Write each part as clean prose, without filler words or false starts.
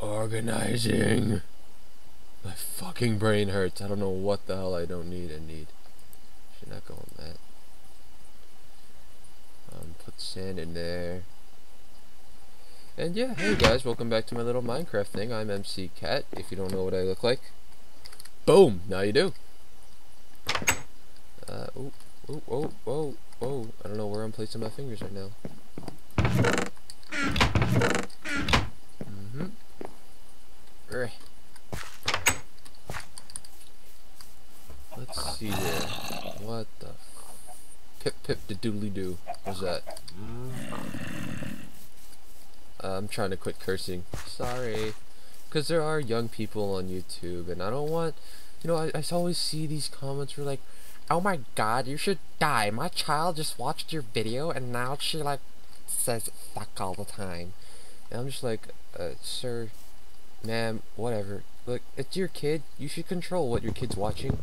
Organizing. My fucking brain hurts. I don't know what the hell I don't need and need. Should not go on that. Put sand in there. And yeah, hey guys, welcome back to my little Minecraft thing. I'm MC Cat, if you don't know what I look like. Boom! Now you do. Oh. I don't know where I'm placing my fingers right now. Let's see here. What the pip the doodly doo. What's that? I'm trying to quit cursing. Sorry. Because there are young people on YouTube and I don't want... You know, I always see these comments where like, oh my god, you should die. My child just watched your video and now she like says fuck all the time. And I'm just like, sir, ma'am, whatever. Look, it's your kid. You should control what your kid's watching.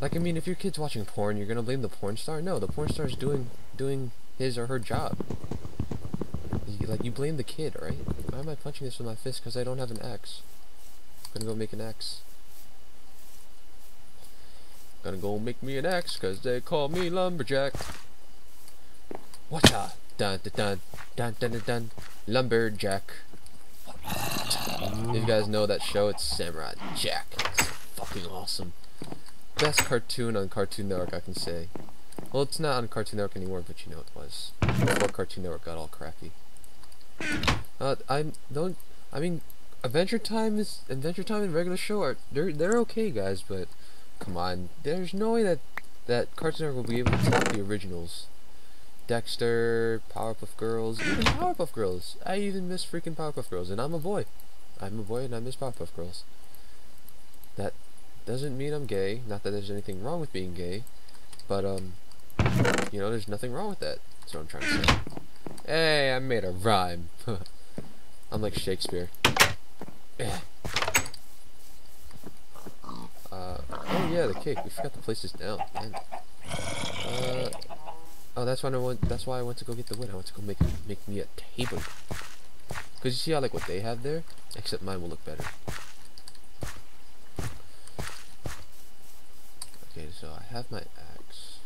Like, I mean, if your kid's watching porn, you're gonna blame the porn star? No, the porn star's doing his or her job. Like, you blame the kid, right? Why am I punching this with my fist? Because I don't have an axe. I'm gonna go make an axe. Gonna go make me an axe, because they call me Lumberjack. Whatcha? Dun-dun-dun-dun-dun-dun-dun. Lumberjack. If you guys know that show, it's Samurai Jack. It's fucking awesome. Best cartoon on Cartoon Network, I can say. Well, it's not on Cartoon Network anymore, but you know it was. Before Cartoon Network got all crappy. I mean, Adventure Time and Regular Show are they're okay, guys, but come on, there's no way that Cartoon Network will be able to top the originals. Dexter, Powerpuff Girls, even Powerpuff Girls. I even miss freaking Powerpuff Girls, and I'm a boy. I'm a boy and I miss Powerpuff Girls. That doesn't mean I'm gay, not that there's anything wrong with being gay, but you know, there's nothing wrong with that. That's what I'm trying to say. Hey, I made a rhyme. I'm like Shakespeare. Oh yeah, the cake. We forgot to place this down. Man. Oh, that's why I went to go get the wood. I went to go make me a table. Cause you see how like what they have there? Except mine will look better. Okay, so I have my axe.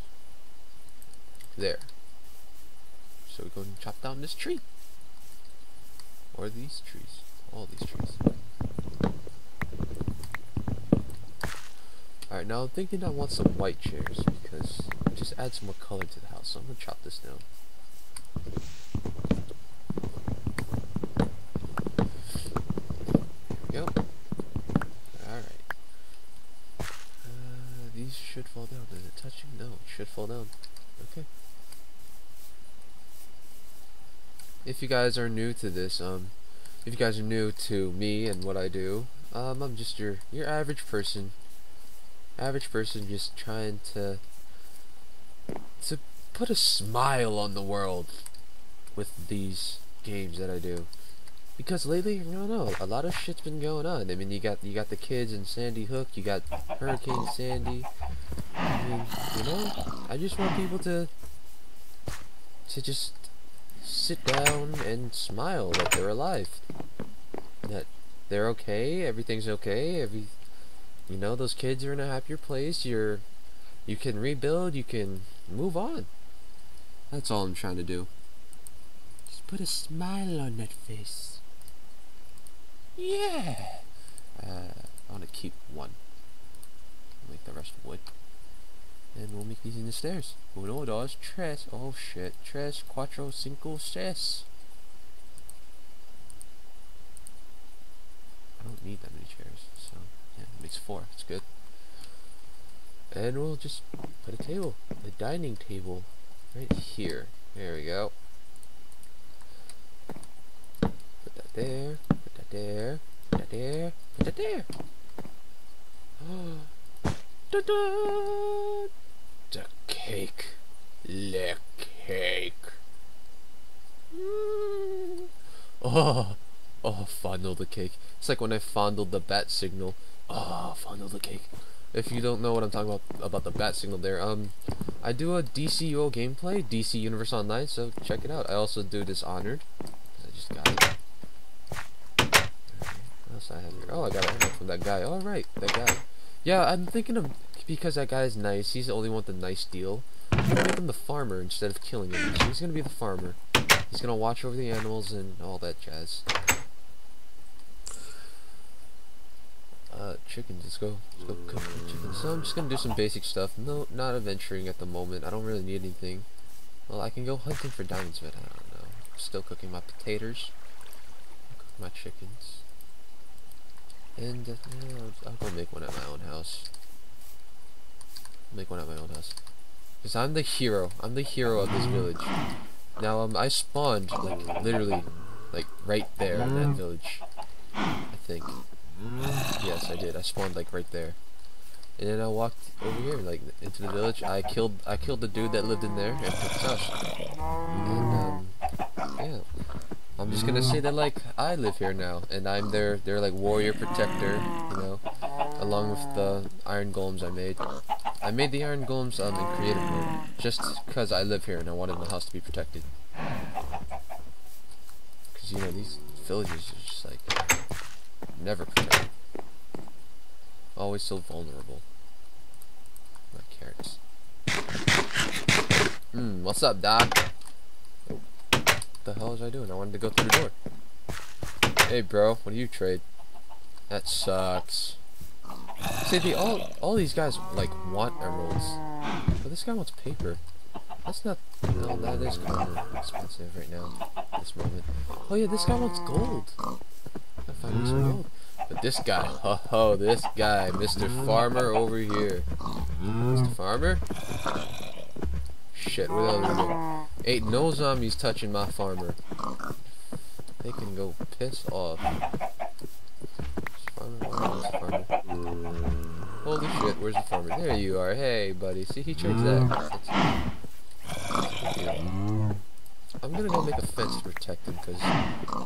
There. So we go and chop down this tree. Or these trees. All these trees. Alright, now I'm thinking I want some white chairs because it just adds some more color to the house. So I'm gonna chop this down. Yep. Alright. These should fall down. Is it touching? No, it should fall down. Okay. If you guys are new to this, if you guys are new to me and what I do, I'm just your average person. Average person just trying to put a smile on the world with these games that I do. Because lately, I don't know, a lot of shit's been going on. I mean, you got the kids in Sandy Hook, you got Hurricane Sandy. I mean, you know, I just want people to just sit down and smile that they're alive, that they're okay, everything's okay. You know, those kids are in a happier place. You can rebuild, you can move on. That's all I'm trying to do. Just put a smile on that face. Yeah. I want to keep one. Make the rest wood. And we'll make these in the stairs. Uno, dos, tres. Oh shit. Tres, cuatro, cinco, seis. I don't need that many chairs, so yeah, it makes four. It's good. And we'll just put a table, a dining table, right here. There we go. Put that there. Put that there. Put that there. Put that there. Da-da! The cake. The cake. Mm. Oh, fondle the cake. It's like when I fondled the bat signal. Oh, fondle the cake. if you don't know what I'm talking about the bat signal there, I do a DCUO gameplay, DC Universe Online, so check it out. I also do Dishonored, because I just got it. What else I have here? Oh, I got a helmet from that guy. Alright, that guy. Yeah, I'm thinking of, because that guy's nice, he's the only one with a nice deal, I'm gonna make him the farmer instead of killing him, so he's gonna be the farmer. He's gonna watch over the animals and all that jazz. Chickens, let's go cook some chickens. So I'm just gonna do some basic stuff. No, not adventuring at the moment. I don't really need anything. Well, I can go hunting for diamonds, but I don't know. I'm still cooking my potatoes. I'll cook my chickens. And, I'll go make one at my own house. Because I'm the hero. I'm the hero of this village. Now, I spawned, like, literally, like, right there in that village. I think. Yes, I did. I spawned like right there, and then I walked over here, like into the village. I killed the dude that lived in there and took his house. And yeah, I'm just gonna say that like I live here now, and I'm their like warrior protector, you know, along with the iron golems I made. I made the iron golems in creative mode just because I live here and I wanted my house to be protected. Cause you know these villages are just like. Never protected. Always so vulnerable. My carrots. What's up, Doc? Oh, what the hell was I doing? I wanted to go through the door. Hey, bro, what do you trade? That sucks. See, all these guys, like, want emeralds. But this guy wants paper. That's not... No, that is kind of expensive right now. At this moment. Oh, yeah, this guy wants gold. But this guy, oh, this guy, Mr. Farmer over here. Mr. Farmer? Shit, what else are we doing? Ain't no zombies touching my farmer. They can go piss off. Farmer. Holy shit, where's the farmer? There you are. Hey, buddy. See, he trades that. I'm gonna go make a fence to protect him, because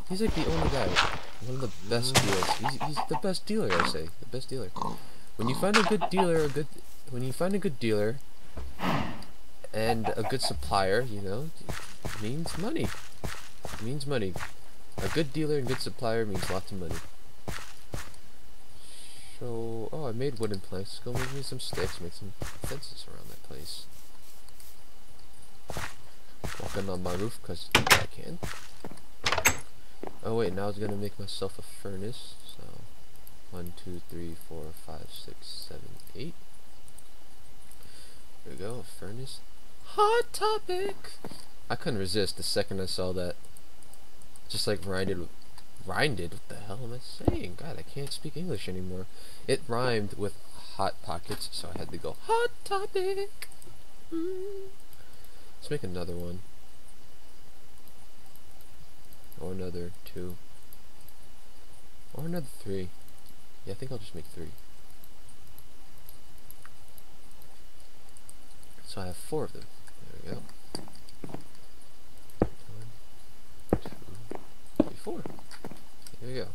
he's like the only guy, one of the best dealers. He's the best dealer, I say. The best dealer. When you find a good dealer, and a good supplier, you know, it means money. It means money. A good dealer and good supplier means lots of money. So, oh, I made wooden planks. Go make me some sticks, make some fences around that place. Walking on my roof because I can. Oh wait, now I was gonna make myself a furnace. So 1, 2, 3, 4, 5, 6, 7, 8. There we go, a furnace. Hot topic. I couldn't resist the second I saw that. Just like rhymed. What the hell am I saying? God, I can't speak English anymore. It rhymed with hot pockets, so I had to go hot topic. Let's make another one. Or another 2. Or another 3. Yeah, I think I'll just make 3. So I have 4 of them. There we go. 1, 2, 3, 4. There we go.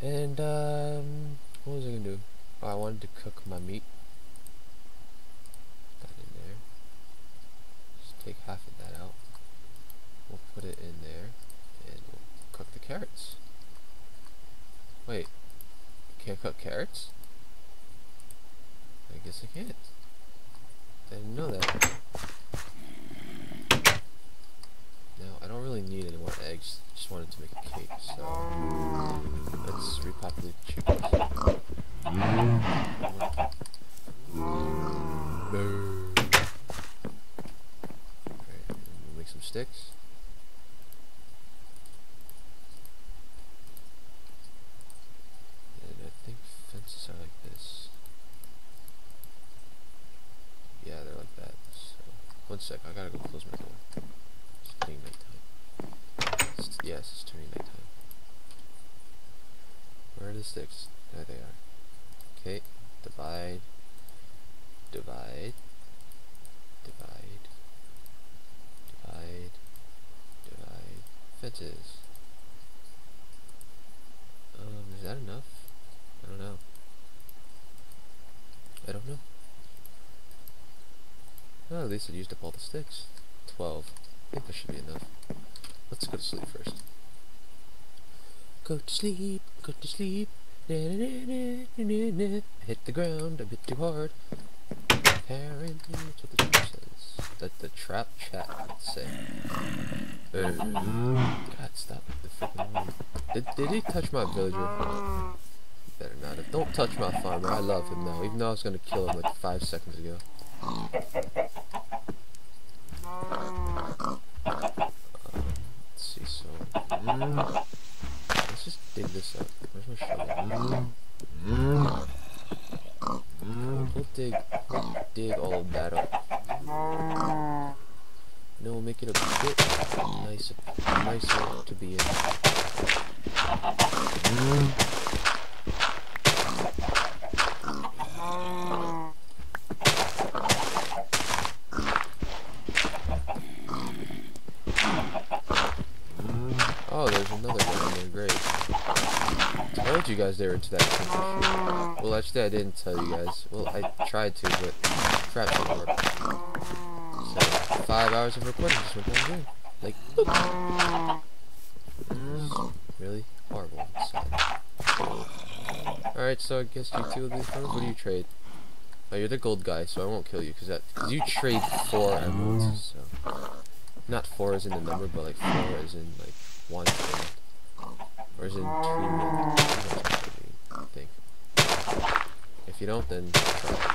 And, what was I gonna do? Oh, I wanted to cook my meat. Take half of that out. We'll put it in there and we'll cook the carrots. Wait, I can't cook carrots? I guess I can't. I didn't know that. Now, I don't really need any more eggs. Just wanted to make a cake, so let's repopulate the chickens. Sticks. And I think fences are like this. Yeah, they're like that. So, one sec, I gotta go close my door. It's turning nighttime. Yes, it's turning nighttime. Where are the sticks? There they are. Okay, divide. Divide. Divide. Divide, fences. Is that enough? I don't know. I don't know. Well, at least I used up all the sticks. 12. I think that should be enough. Let's go to sleep first. Go to sleep, go to sleep. Na, na, na, na, na, na. I hit the ground a bit too hard. Apparently, that's what the trap says. That the trap chat would say. God, stop with the freaking one. Did he touch my villager? No. You better not. Don't touch my farmer. I love him now, even though I was gonna kill him like 5 seconds ago. Let's see, so let's just dig this up. Where's my shovel? We'll dig all of that up. And then we'll make it a bit nicer to be in. Oh, there's another one in there, great. I told you guys they were to that thing. Well, actually I didn't tell you guys. Well, I tried to, but crap didn't work. So, 5 hours of recording just went down good. Like, really horrible inside. Alright, so I guess you two will be fun. What do you trade? Oh, you're the gold guy, so I won't kill you, because you trade 4 emeralds, so... Not 4 as in the number, but like 4 as in like 1 minute. Or as in 2 minutes, I think. If you don't, then try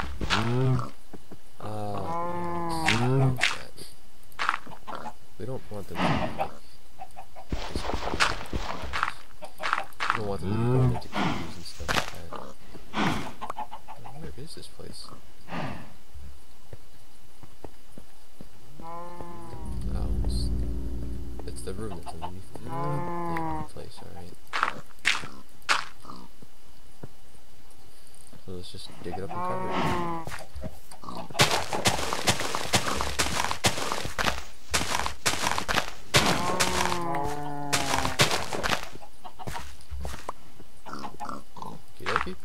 it. We don't want them to be like... We don't want them to be going into cubes and stuff like that. Where is this place? The room that's underneath the place, alright. So let's just dig it up and cover it. Okie dokie.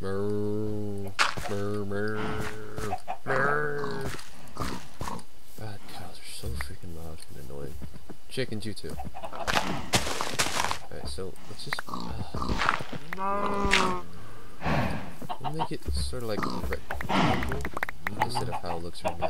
Murr, murr, murr. Chickens, you too. Alright, so let's just we'll make it sort of like rectangle instead of how it looks right now.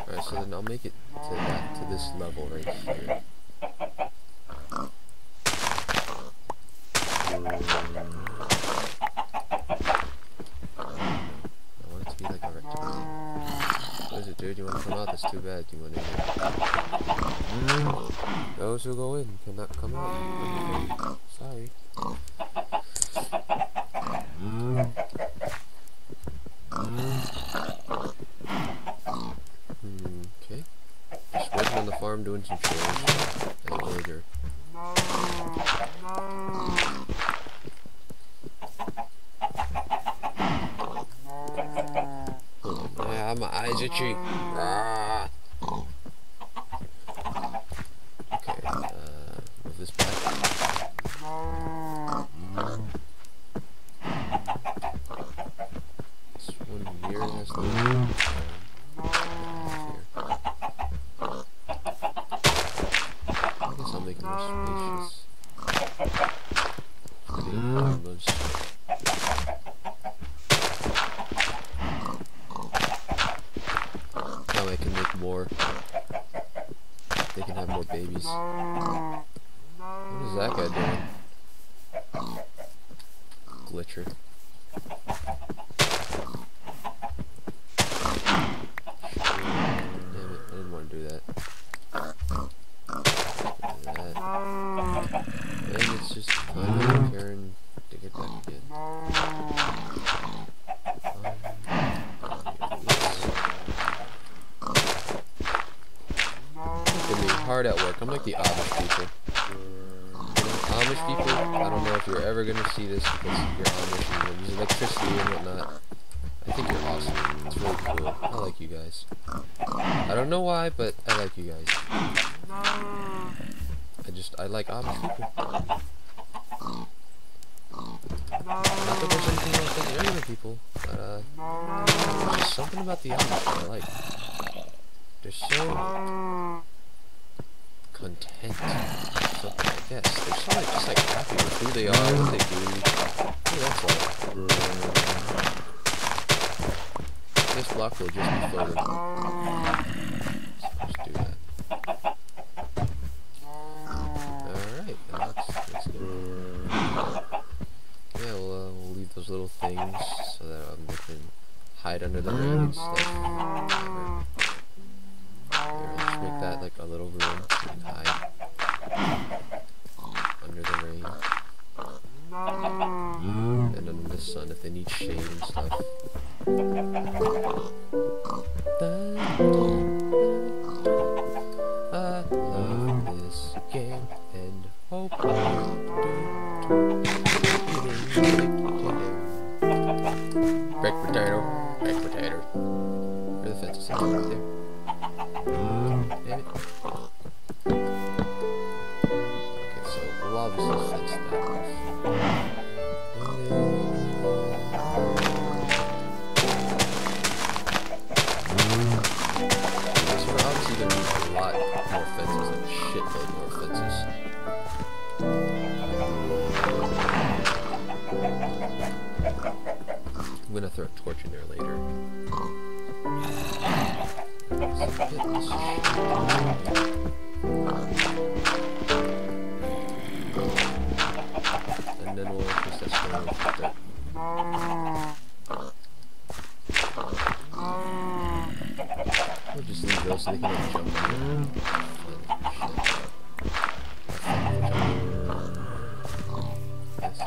Alright, so then I'll make it to this level right here. I want it to be like a rectangle. What is it, dude? You want to come out? That's too bad. You want to those who go in cannot come out. Sorry. Okay. Just working on the farm, doing some chores, and later. Yeah, my eyes are cheap. Okay, move this back. This one here has the... Now I can make more. They can have more babies. What is that guy doing? Glitcher. Damn it, I didn't want to do that. And it's just fun turn to get that again. Look at me, hard at work. I'm like the oddest people. Amish people, I don't know if you're ever gonna see this because you're Amish and you use electricity and whatnot. I think you're awesome. It's really cool. I like you guys. I don't know why, but I like you guys. I like Amish people. Not that there's anything else than the regular people, but there's something about the Amish that I like. They're so content, something like that. They're so like, just like happy with who they are, what they do. Hey, that's like. This block will just be floated. Just do that. Alright, that's good. Yeah, we'll leave those little things so that we can hide under the ground and stuff. Let's make that like a little room and hide under the rain and under the sun if they need shade and stuff. I love this game and hope I do too. Baked potato, baked potato. Where the fence is right there. Damn it. Okay, so we'll obviously fence that off. So we're obviously gonna need a lot more fences, like a shitload more fences. I'm gonna throw a torch in there later. And then we'll increase that stone with dirt. We'll just leave those so they can jump on it. This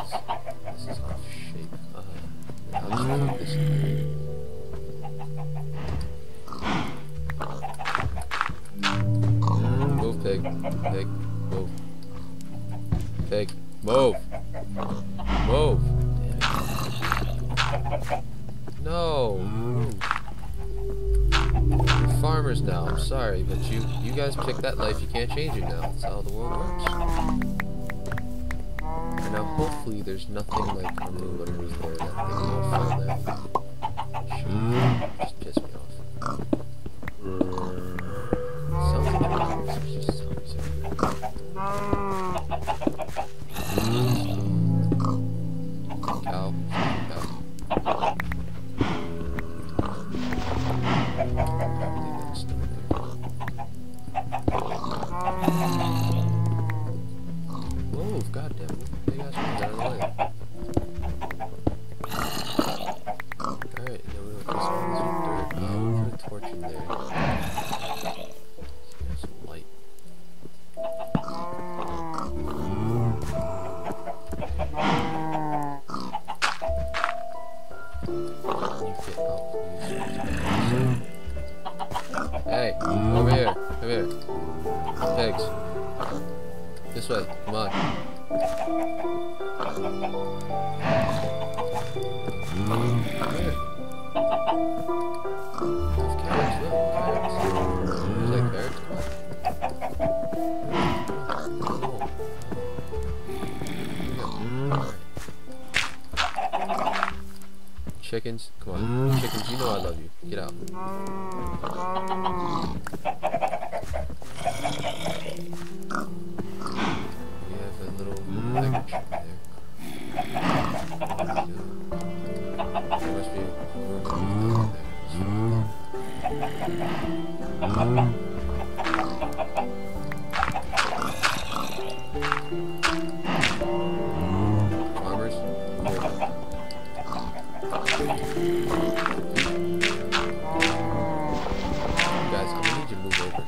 is off shape. I'll just put this in here. Pig, pig, move. Pig, move. Move. No. You're farmers now, I'm sorry, but you guys pick that life, you can't change it now. That's how the world works. And now hopefully there's nothing like a moon or anything there that thing won't fall there. Sure. Just piss me off. Chickens, come on. Chickens, you know I love you. Get out. We have a little agriculture there. There must be a room down there. Farmers, move. You guys, I'm gonna need you to move over.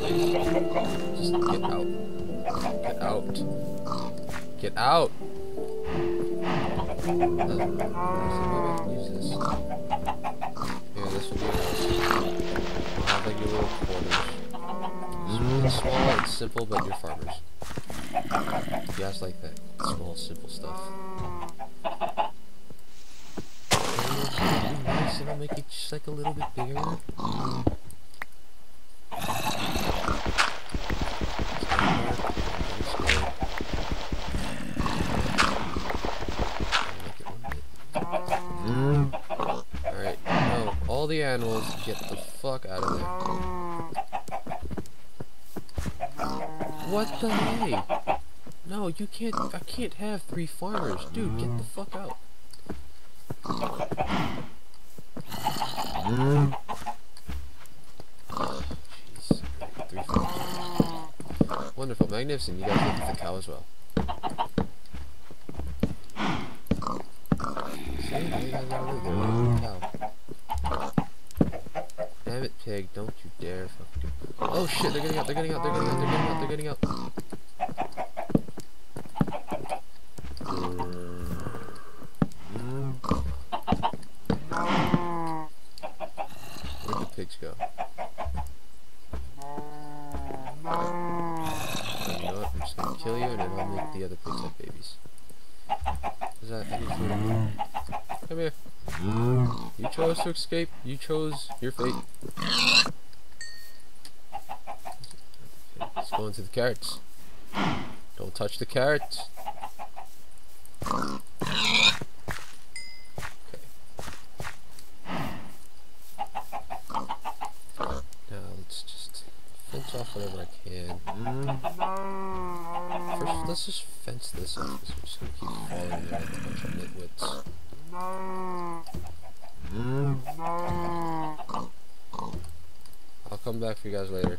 Please. Just get out. Get out. Get out! I can use this. Here, this will be I'll have like your little corners. It's really small and simple, but you're farmers. If you guys like that small, simple stuff. And I'll make it just like a little bit bigger. Alright, no, all the animals, get the fuck out of there. What the hey? No, you can't, I can't have 3 farmers. Dude, get the fuck out. Jeez. 3 farmers. Wonderful, magnificent, you guys look at the cow as well. Damn it, pig, don't you dare fucking do it. Oh shit, they're getting out, they're getting out, they're getting out, they're getting out, they're getting out. Where'd the pigs go? You know what, I'm just gonna kill you and then I'll make the other pigs have babies. Is that anything? Come here. You chose to escape. You chose your fate. Let's go into the carrots. Don't touch the carrots. Let's just fence this off, because we're just going to keep falling there with a bunch of nitwits. I'll come back for you guys later.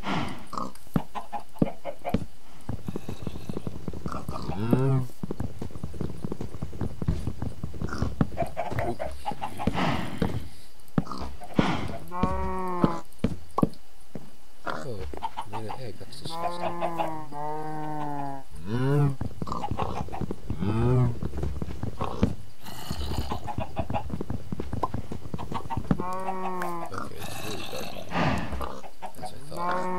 Oh, I made an egg, that's disgusting. Okay, it's really dark, as I thought. So I'm just gonna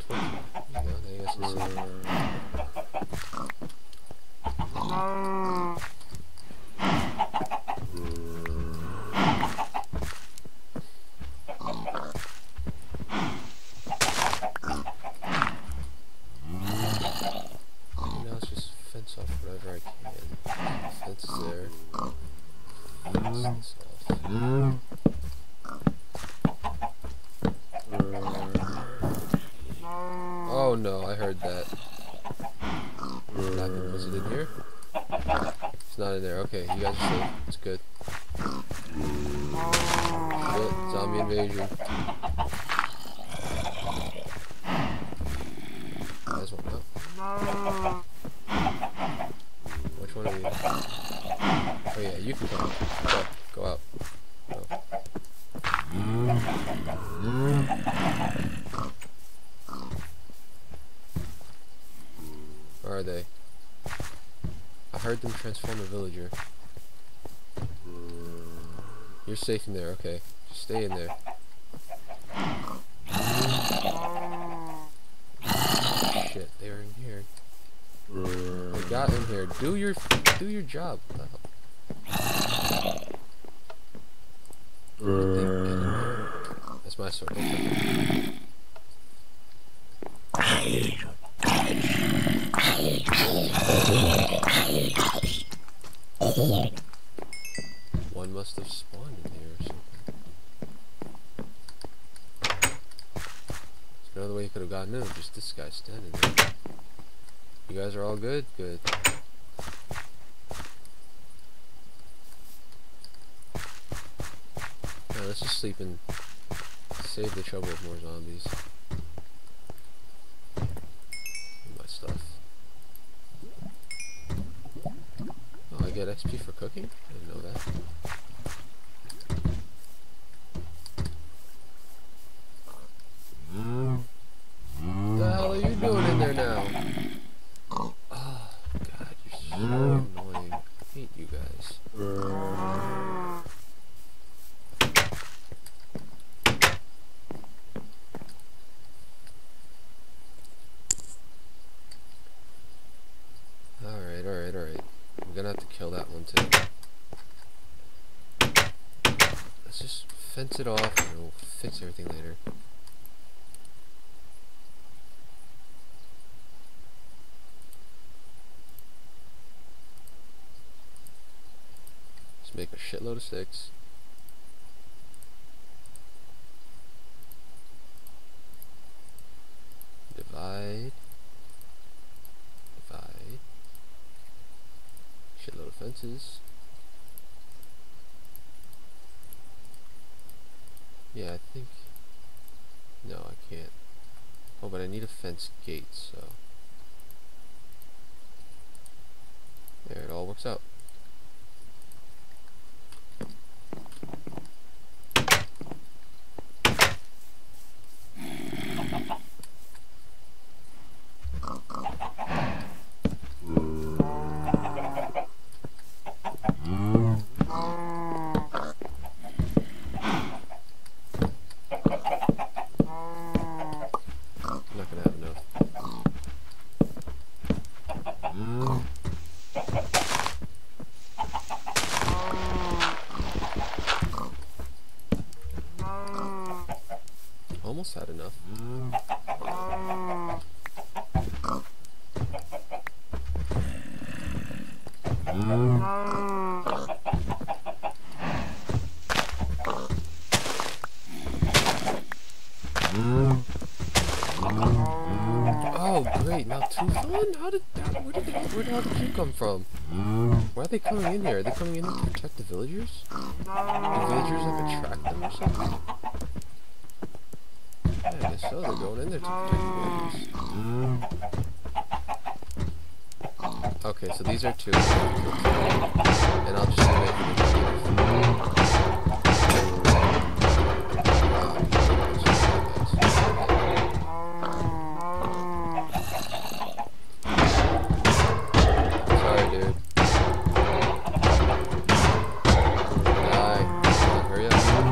click. There you go, I guess it's Oh no, I heard that. Was it in here? It's not in there. Okay, you guys are safe. It's good. Shit, zombie invasion. You guys won't know. Which one are you? Oh yeah, you can come. Go out. Where are they? I heard them transform a villager. You're safe in there, okay. Just stay in there. Shit, they were in here. They got in here. Do your job. That's my sword. One must have spawned in here or something. There's another way you could have gotten in, just this guy standing there. You guys are all good? Good. Now let's just sleep and save the trouble with more zombies. My stuff. Oh, I get XP for cooking? I didn't know that. What the hell are you doing in there now? Oh, God, you're so annoying. I hate you guys. Alright, alright. I'm gonna have to kill that one too. Let's just fence it off and we'll fix everything later. Let's make a shitload of sticks. Divide. Divide. Shitload of fences. Yeah, I think... No, I can't. Oh, but I need a fence gate, so... There, it all works out. Had enough. Oh great, now two fun? Where did the two come from? Why are they coming in here? Are they coming in to protect the villagers? Do the villagers like attract them or something? So they're going in there to protect the villagers. Okay, so these are two. And I'll just make them. Sorry, dude. Die. Hurry up.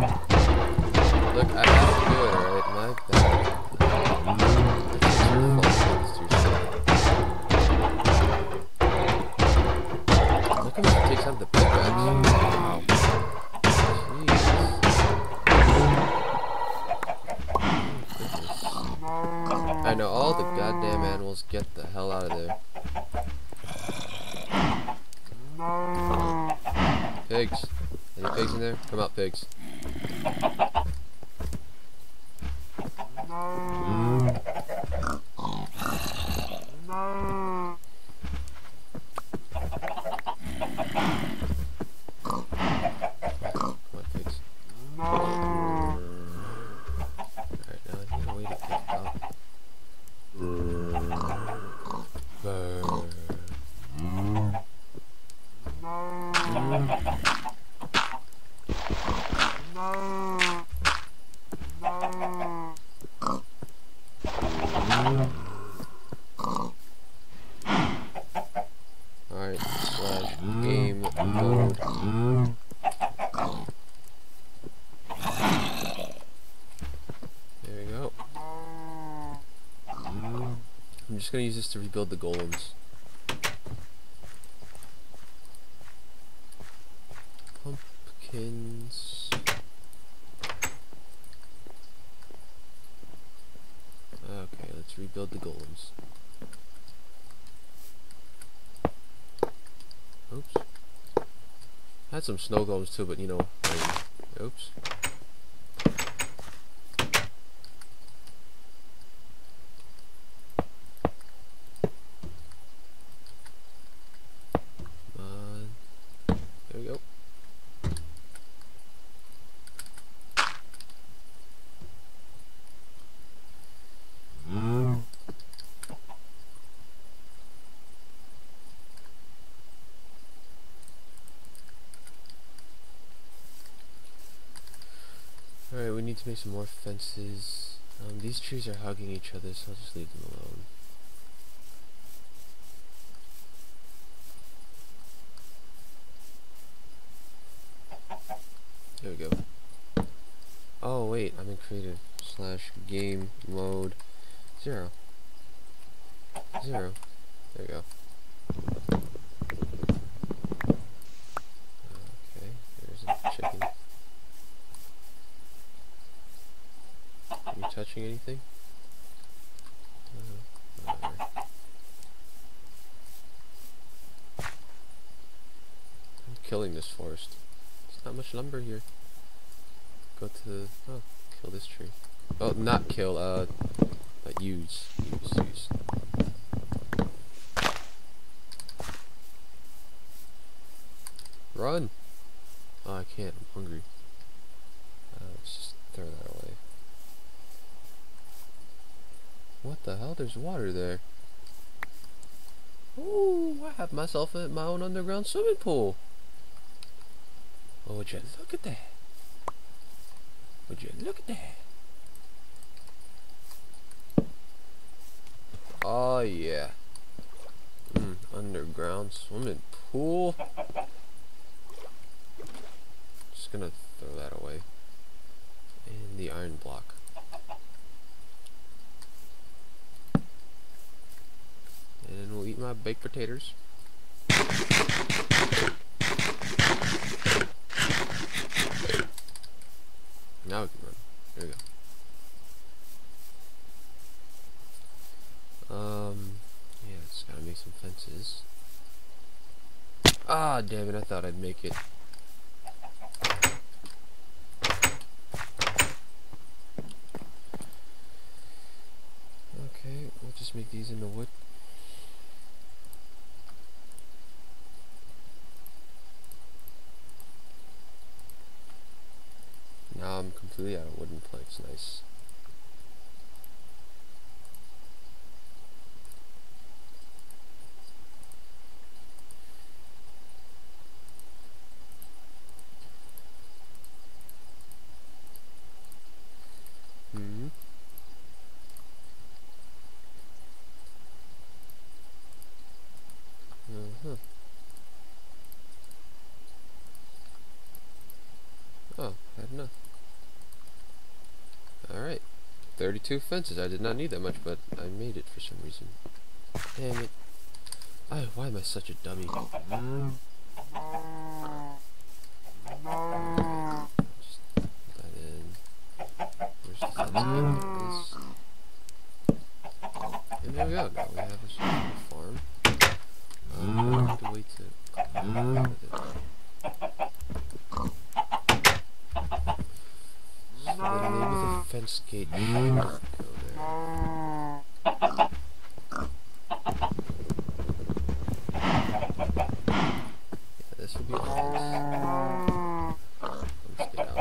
Look, I have to do it, alright? My bad. I know all the goddamn animals. Get the hell out of there. Pigs. Any pigs in there? Come out, pigs. Alright, slash game mode. There we go. I'm just gonna use this to rebuild the golems. Pumpkins. Okay, let's rebuild the golems. Oops. I had some snow golems too, but you know, oops. There we go. Alright, we need to make some more fences. These trees are hugging each other, so I'll just leave them alone. There we go. Oh wait, I'm in creative. Slash game mode. 0. 0. There we go. catching anything? Whatever. I'm killing this forest. There's not much lumber here. Go to the... oh, kill this tree. Oh, not kill, but use. Use. Run! Oh, I can't. I'm hungry. Let's just throw that away. What the hell? There's water there. Ooh, I have myself at my own underground swimming pool. Oh, would you look at that? Would you look at that? Oh, yeah. Underground swimming pool. Just gonna throw that away. And the iron block. And we'll eat my baked potatoes. Now we can run. There we go. Yeah, it's gotta make some fences. Ah, damn it! I thought I'd make it. Okay, we'll just make these into wood. Now I'm completely out of wooden planks, nice. Oh, I had enough. Alright. 32 fences. I did not need that much, but I made it for some reason. Damn it. Oh, why am I such a dummy? Just put that in. Where's the fence? And there we go. Now we have a farm. I have to wait to... fence gate. Go there. Yeah, this would be a fence. Let's get out.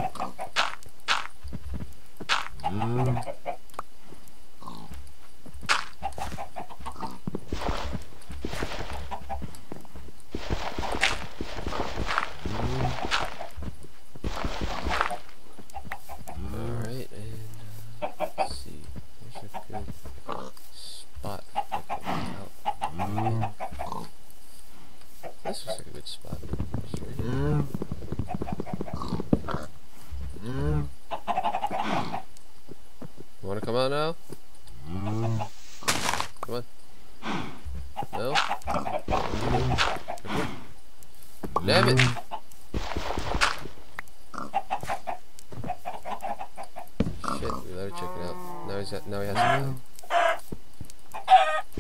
This looks like a good spot. You wanna come out now? Come on. No? Damn it! Shit, we let her check it out. Now he's at, now he has to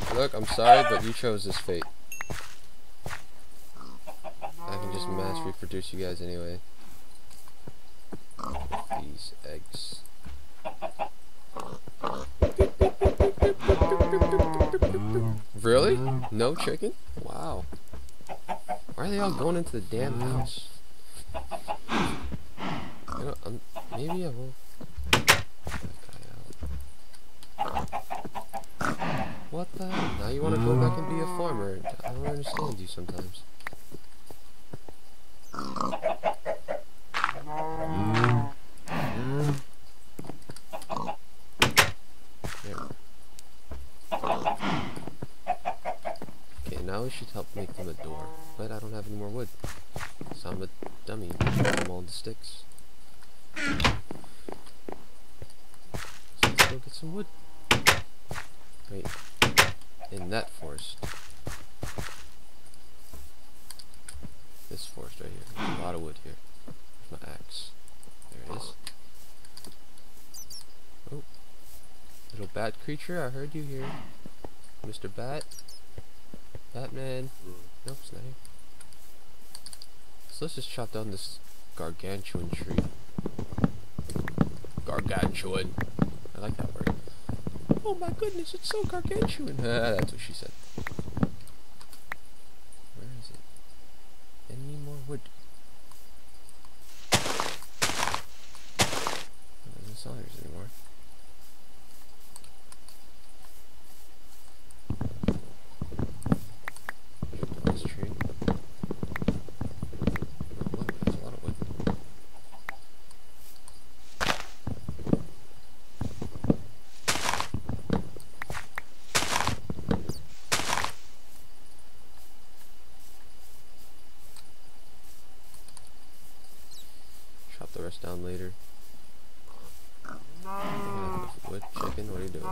die. Look, I'm sorry, but you chose this fate. Mass reproduce you guys anyway. With these eggs. Really? No chicken? Wow. Why are they all going into the damn house? I don't, maybe I will. What the hell? Now you want to go back and be a farmer? I don't understand you sometimes. Now we should help make them a door, but I don't have any more wood, so I'm a dummy. I'm all the sticks. So let's go get some wood. Wait, in that forest. This forest right here. There's a lot of wood here. There's my axe. There it is. Oh, bat creature, I heard you here. Mr. Bat. Batman. Nope, it's not here. So let's just chop down this gargantuan tree. Gargantuan. I like that word. Oh my goodness, it's so gargantuan. That's what she said. Where is it? Any more wood? It doesn't sound like this anymore. Down later. What chicken? What are you doing?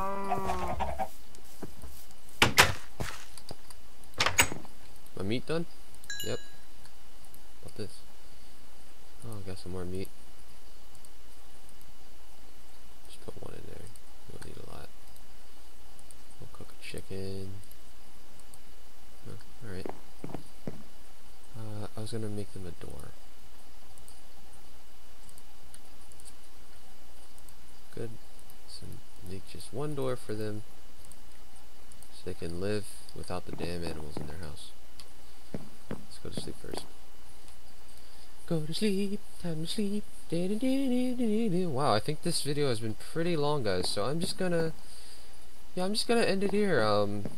My meat done? Yep. What about this? Oh, I got some more meat. Just put one in there. We don't need a lot. We'll cook a chicken. Oh, alright. I was gonna make them a door. Good. So make just one door for them so they can live without the damn animals in their house. Let's go to sleep first. Go to sleep, time to sleep. Wow, I think this video has been pretty long, guys, so I'm just gonna end it here. In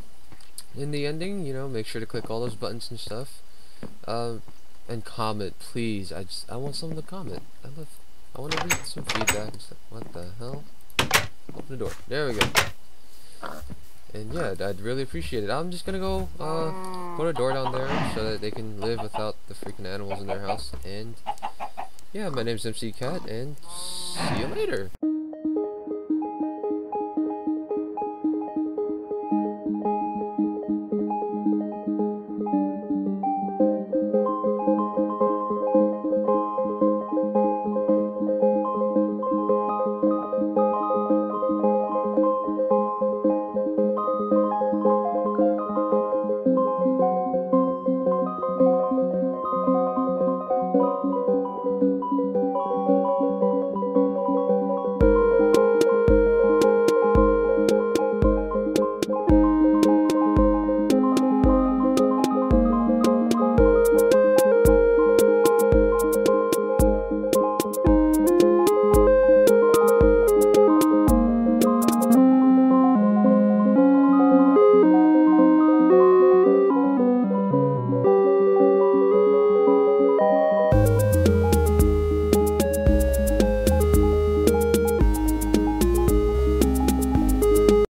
the ending, you know, make sure to click all those buttons and stuff. And comment, please. I want someone to comment. I want to read some feedback and stuff. What the hell? Open the door. There we go. And yeah, I'd really appreciate it. I'm just gonna go put a door down there so that they can live without the freaking animals in their house. And yeah, my name's MC Cat, and see you later.